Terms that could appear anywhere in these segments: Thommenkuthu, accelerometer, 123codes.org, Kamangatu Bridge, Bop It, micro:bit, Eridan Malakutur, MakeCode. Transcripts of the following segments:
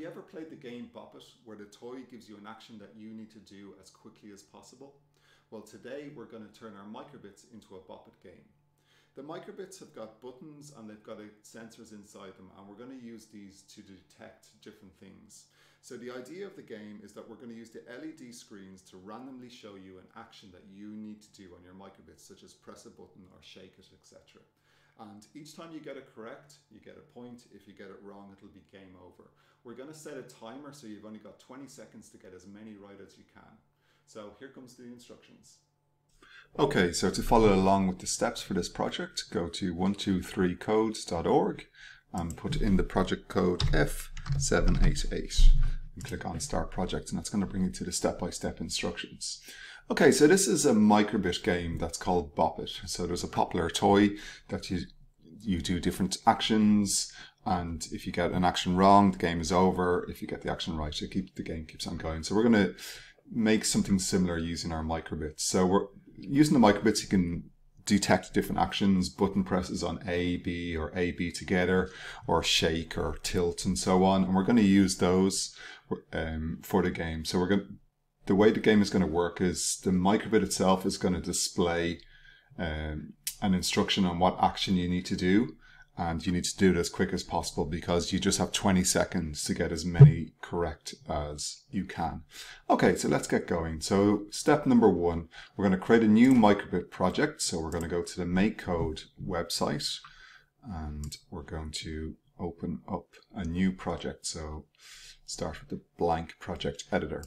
you ever played the game Bop It, where the toy gives you an action that you need to do as quickly as possible? Well, today we're going to turn our micro:bits into a Bop It game. The micro:bits have got buttons and they've got sensors inside them, and we're going to use these to detect different things. So the idea of the game is that we're going to use the LED screens to randomly show you an action that you need to do on your micro:bits, such as press a button or shake it, etc. And each time you get it correct, you get a point. If you get it wrong, it'll be game over. We're going to set a timer, so you've only got 20 seconds to get as many right as you can. So here comes the instructions. Okay, so to follow along with the steps for this project, go to 123codes.org and put in the project code F788 and click on Start Project, and that's going to bring you to the step-by-step instructions. Okay, so this is a micro:bit game that's called Bop It. So there's a popular toy that you do different actions, and if you get an action wrong, the game is over. If you get the action right, the game keeps on going. So we're going to make something similar using our micro:bits. So we're using the micro:bits, you can detect different actions, button presses on A, B, or A, B together, or shake, or tilt, and so on. And we're going to use those for the game. So the way the game is going to work is the micro:bit itself is going to display an instruction on what action you need to do. And you need to do it as quick as possible because you just have 20 seconds to get as many correct as you can. Okay, so let's get going. So step number one, we're going to create a new micro:bit project. So we're going to go to the MakeCode website and we're going to open up a new project. So start with the blank project editor.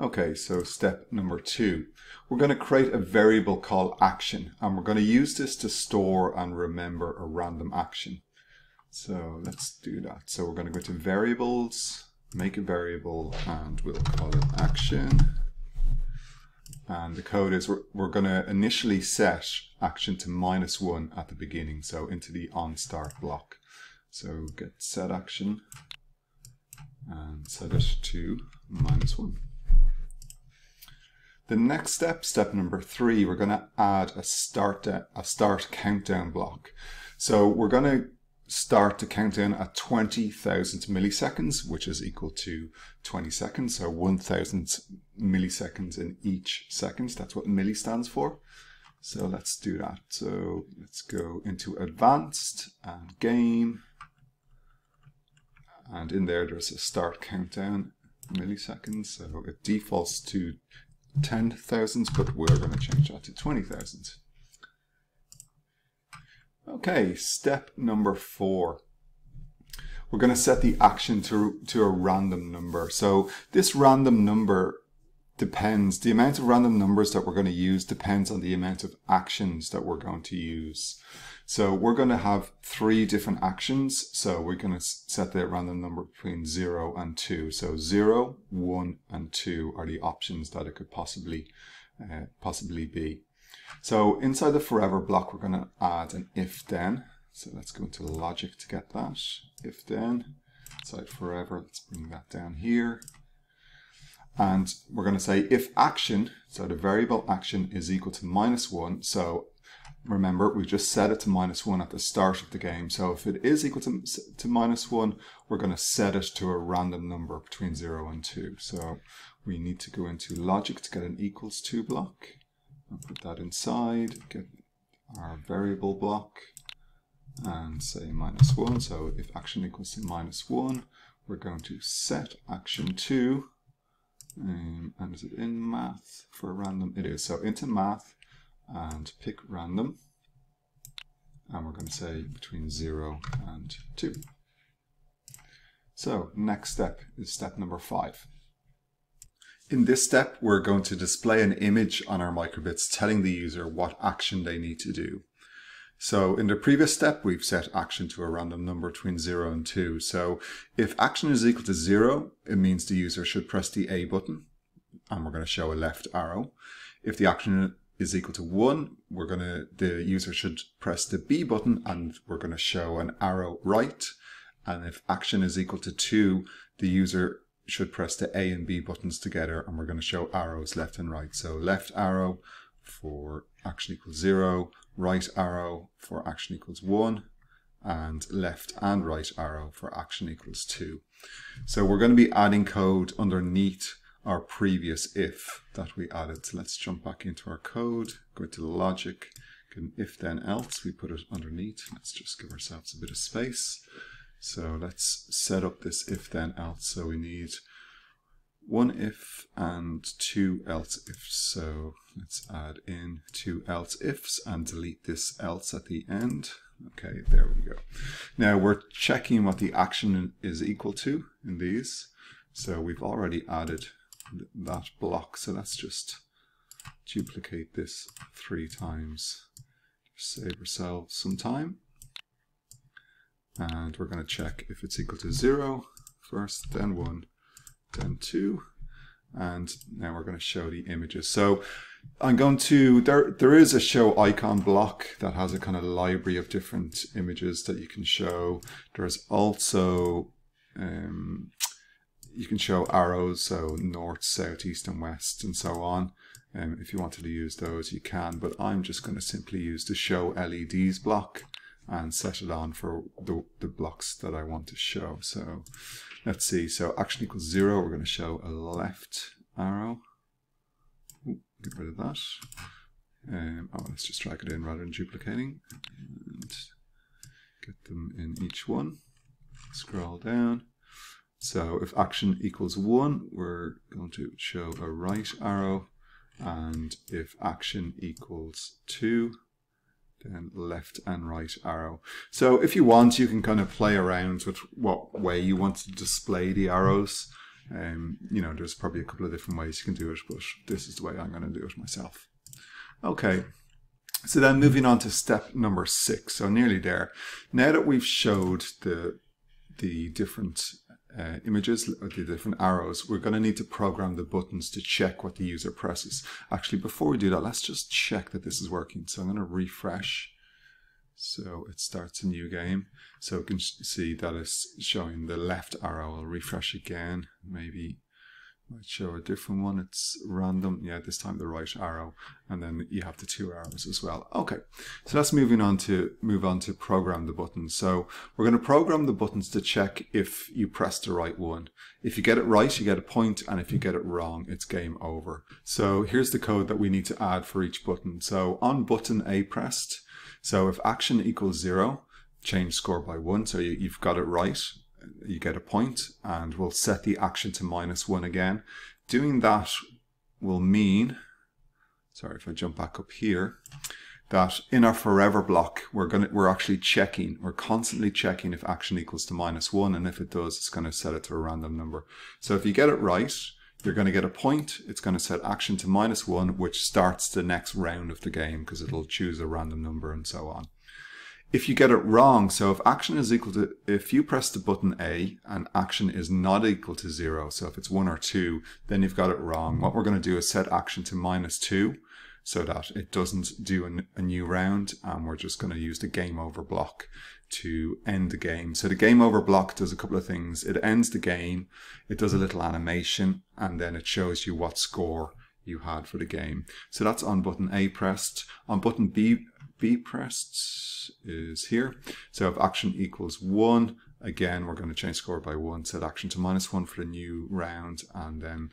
Okay, so step number two, we're going to create a variable called action, and we're going to use this to store and remember a random action. So let's do that. So we're going to go to variables, make a variable, and we'll call it action. And the code is we're going to initially set action to -1 at the beginning, so into the onStart block. So get set action and set it to -1. The next step, step number three, we're going to add a start countdown block. So we're going to start the countdown at 20,000 milliseconds, which is equal to 20 seconds. So 1,000 milliseconds in each second. That's what milli stands for. So let's do that. So let's go into advanced and game. And in there's a start countdown milliseconds. So it defaults to 10,000, but we're going to change that to 20,000. Okay, step number four. We're going to set the action to a random number. So this random number depends, the amount of random numbers that we're going to use depends on the amount of actions that we're going to use. So we're going to have three different actions. So we're going to set the random number between 0 and 2. So 0, 1, and 2 are the options that it could possibly be. So inside the forever block, we're going to add an if then. So let's go into logic to get that. If then, inside forever, let's bring that down here. And we're going to say if action, so the variable action is equal to -1. So remember, we just set it to -1 at the start of the game. So if it is equal to -1, we're going to set it to a random number between 0 and 2. So we need to go into logic to get an =2 block. I'll put that inside, get our variable block and say -1. So if action equals to -1, we're going to set action to and is it in math for random? It is. So into math and pick random, and we're going to say between 0 and 2. So next step is step number five. In this step, we're going to display an image on our micro:bits telling the user what action they need to do. So in the previous step, we've set action to a random number between 0 and 2. So if action is equal to 0, it means the user should press the A button, and we're going to show a left arrow. If the action is equal to 1, the user should press the B button, and we're going to show an arrow right. And if action is equal to 2, the user should press the A and B buttons together, and we're going to show arrows left and right. So left arrow for action equals 0, right arrow for action equals 1, and left and right arrow for action equals 2. So we're going to be adding code underneath our previous if that we added. So let's jump back into our code, go to the logic, get an if then else, we put it underneath. Let's just give ourselves a bit of space. So let's set up this if then else. So we need one if and two else ifs. So let's add in two else ifs and delete this else at the end. Okay, there we go. Now we're checking what the action is equal to in these. So we've already added that block. So let's just duplicate this 3 times. Save ourselves some time. And we're going to check if it's equal to 0 first, then 1, then 2. And now we're going to show the images. So I'm going to, there is a show icon block that has a kind of library of different images that you can show. There's also, you can show arrows, so north, south, east and west and so on. If you wanted to use those, you can, but I'm just going to simply use the show LEDs block and set it on for the blocks that I want to show. So let's see, so action equals 0, we're going to show a left arrow. Ooh, get rid of that. Oh, let's just drag it in rather than duplicating and get them in each one. Scroll down. So if action equals 1, we're going to show a right arrow, and if action equals 2, then left and right arrow. So if you want, you can kind of play around with what way you want to display the arrows. You know, there's probably a couple of different ways you can do it, but this is the way I'm going to do it myself. Okay, so then moving on to step number 6. So nearly there. Now that we've showed the different images, the different arrows, we're going to need to program the buttons to check what the user presses. Actually, before we do that, let's just check that this is working. So I'm going to refresh. So it starts a new game. So you can see that it's showing the left arrow. I'll refresh again. Maybe I'll show a different one. It's random. Yeah, this time the right arrow. And then you have the 2 arrows as well. Okay, so let's move on to program the buttons. So we're going to program the buttons to check if you press the right one. If you get it right, you get a point. And if you get it wrong, it's game over. So here's the code that we need to add for each button. So on button A pressed, so if action equals 0, change score by 1. So you've got it right, you get a point, and we'll set the action to -1 again. Doing that will mean, sorry if I jump back up here, that in our forever block, we're actually checking, we're constantly checking if action equals to -1, and if it does, it's going to set it to a random number. So if you get it right, you're going to get a point. It's going to set action to -1, which starts the next round of the game because it'll choose a random number and so on. If you get it wrong, so if action is equal to, if you press the button A and action is not equal to 0, so if it's 1 or 2, then you've got it wrong. What we're going to do is set action to -2 so that it doesn't do a new round, and we're just going to use the game over block to end the game. So the game over block does a couple of things. It ends the game, it does a little animation, and then it shows you what score you had for the game. So that's on button A pressed. On button B pressed is here. So if action equals 1, again, we're going to change score by 1, set action to -1 for the new round, and then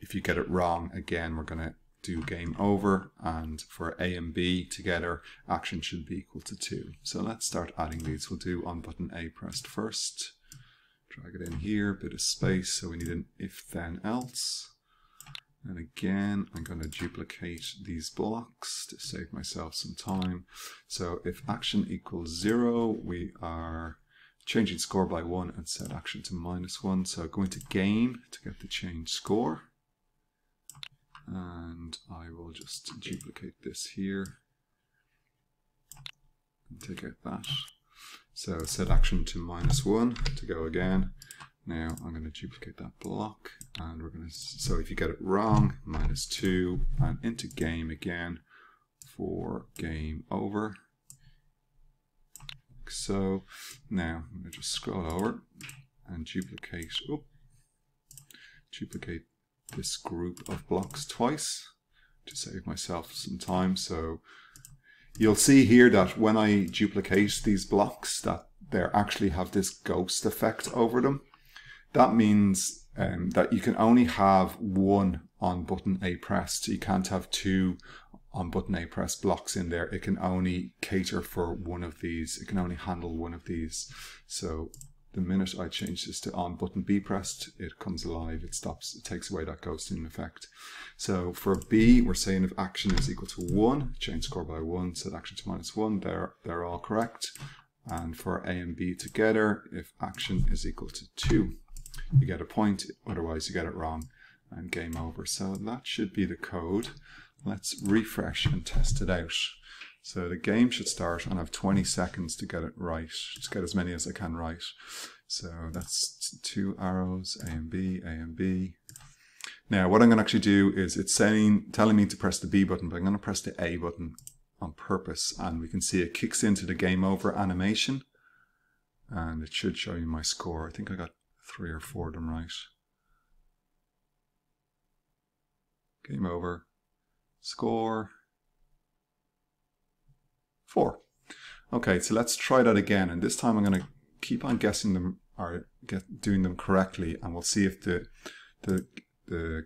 if you get it wrong, again, we're going to do game over, and for A and B together, action should be equal to 2. So let's start adding these. We'll do on button A pressed first. Drag it in here, bit of space. So we need an if then else. And again, I'm going to duplicate these blocks to save myself some time. So if action equals 0, we are changing score by 1 and set action to -1. So going to game to get the change score. And I will just duplicate this here and take out that. So set action to -1 to go again. Now I'm going to duplicate that block, and we're going to, so if you get it wrong, -2, and into game again for game over. Like so. Now I'm going to just scroll over and duplicate, oh, duplicate this group of blocks twice to save myself some time. So You'll see here that when I duplicate these blocks, that they actually have this ghost effect over them. That means that you can only have one on button A pressed. You can't have two on button A press blocks in there. It can only cater for one of these. It can only handle one of these. So the minute I change this to on button B pressed, it comes alive, it stops, it takes away that ghosting effect. So for B, we're saying if action is equal to 1, change score by 1, set action to -1, they're all correct. And for A and B together, if action is equal to 2, you get a point, otherwise you get it wrong and game over. So that should be the code. Let's refresh and test it out. So the game should start and I have 20 seconds to get it right, to get as many as I can right. So that's two arrows, A and B, A and B. Now what I'm going to actually do is it's telling me to press the B button, but I'm going to press the A button on purpose, and we can see it kicks into the game over animation and it should show you my score. I think I got 3 or 4 of them right. Game over. Score 4. Okay, so let's try that again, and this time I'm going to keep on guessing them or doing them correctly, and we'll see if the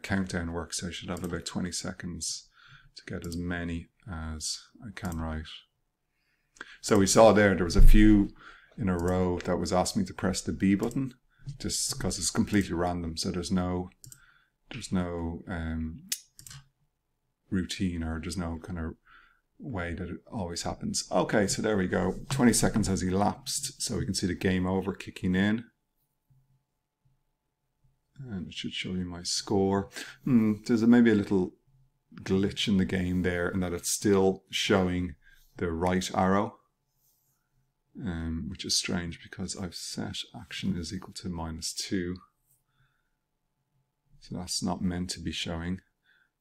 countdown works. So I should have about 20 seconds to get as many as I can right. So we saw there was a few in a row that was asking me to press the B button just because it's completely random, so there's no routine, or there's no kind of way that it always happens. Okay, so there we go. 20 seconds has elapsed, so we can see the game over kicking in. And it should show you my score. There's maybe a little glitch in the game there, in that it's still showing the right arrow, which is strange because I've set action is equal to -2. So that's not meant to be showing.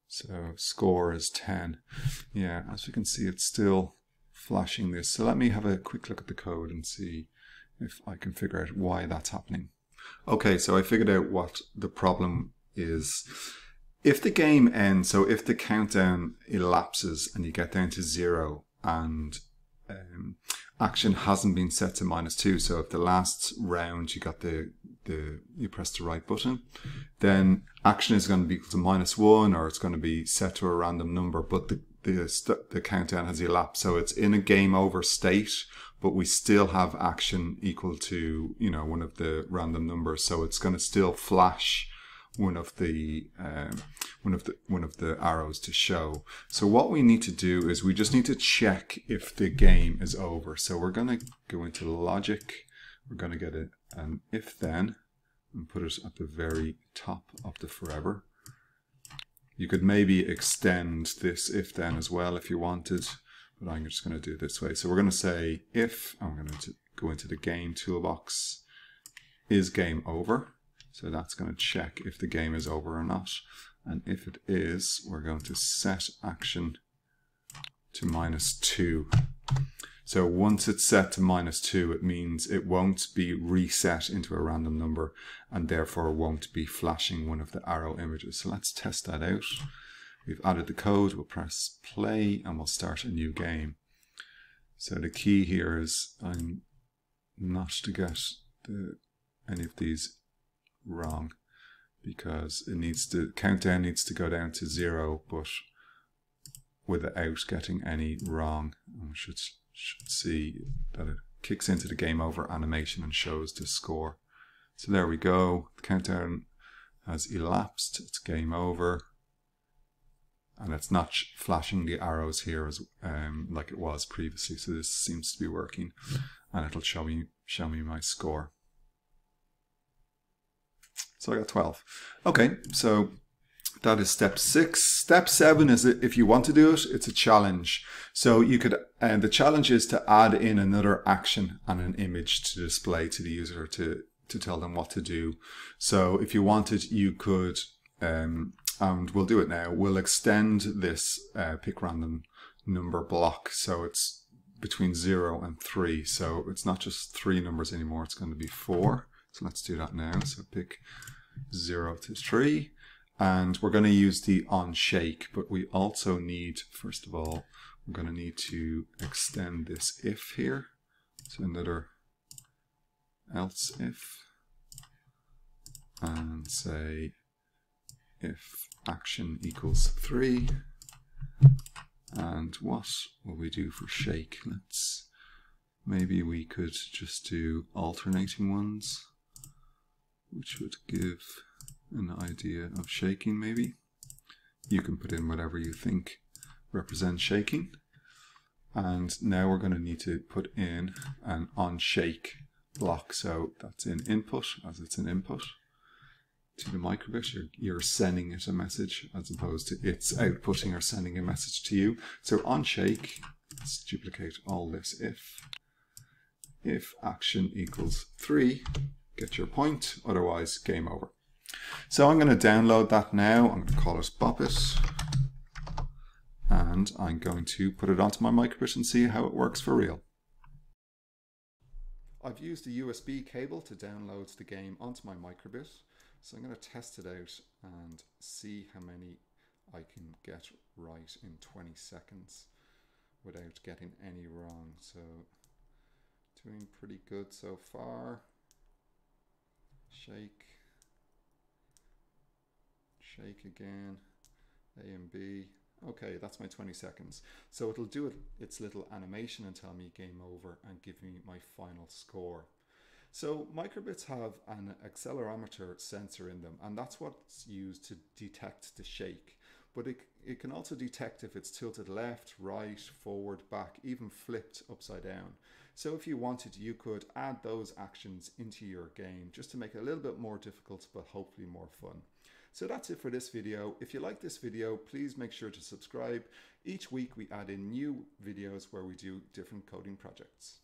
So score is 10. Yeah, as you can see, it's still flashing this. So let me have a quick look at the code and see if I can figure out why that's happening. Okay, so I figured out what the problem is. If the game ends, so if the countdown elapses and you get down to 0 and action hasn't been set to -2, so if the last round you got you press the right button, then action is going to be equal to -1, or it's going to be set to a random number, but the countdown has elapsed, so it's in a game over state, but we still have action equal to, you know, one of the random numbers, so it's going to still flash one of the arrows to show. So what we need to do is we just need to check if the game is over. So we're going to go into logic. We're going to get an if then and put it at the very top of the forever. You could maybe extend this if then as well if you wanted, but I'm just going to do it this way. So we're going to say if, and we're going to go into the game toolbox, is game over. So that's going to check if the game is over or not. And if it is, we're going to set action to -2. So once it's set to -2, it means it won't be reset into a random number and therefore won't be flashing one of the arrow images. So let's test that out. We've added the code, we'll press play and we'll start a new game. So the key here is I'm not to get any of these wrong, because it needs to, countdown needs to go down to 0, but without getting any wrong. And we should see that it kicks into the game over animation and shows the score. So there we go. The countdown has elapsed. It's game over, and it's not flashing the arrows here as like it was previously. So this seems to be working, and it'll show me my score. So I got 12. Okay, so that is step 6. Step 7 is, if you want to do it, it's a challenge. So you could, the challenge is to add in another action and an image to display to the user to tell them what to do. So if you wanted, you could, and we'll do it now, we'll extend this pick random number block. So it's between 0 and 3. So it's not just 3 numbers anymore, it's going to be 4. So let's do that now. So pick 0 to 3, and we're going to use the on shake, but we also need, first of all, I'm going to need to extend this if here to another else if, and say if action equals 3. And what will we do for shake? Let's, maybe we could just do alternating ones, which would give an idea of shaking maybe. You can put in whatever you think represents shaking. And now we're going to need to put in an onShake block. So that's in input, as it's an input to the micro:bit. You're sending it a message as opposed to it's outputting or sending a message to you. So onShake, let's duplicate all this if action equals 3, get your point, otherwise game over. So I'm going to download that now. I'm going to call it Bop It, and I'm going to put it onto my micro:bit and see how it works for real. I've used a USB cable to download the game onto my micro:bit, so I'm going to test it out and see how many I can get right in 20 seconds without getting any wrong. So doing pretty good so far. Shake. Shake again, A and B. Okay, that's my 20 seconds. So it'll do its little animation and tell me game over and give me my final score. So micro:bits have an accelerometer sensor in them, and that's what's used to detect the shake. But it can also detect if it's tilted left, right, forward, back, even flipped upside down. So if you wanted, you could add those actions into your game just to make it a little bit more difficult, but hopefully more fun. So that's it for this video. If you like this video, please make sure to subscribe. Each week we add in new videos where we do different coding projects.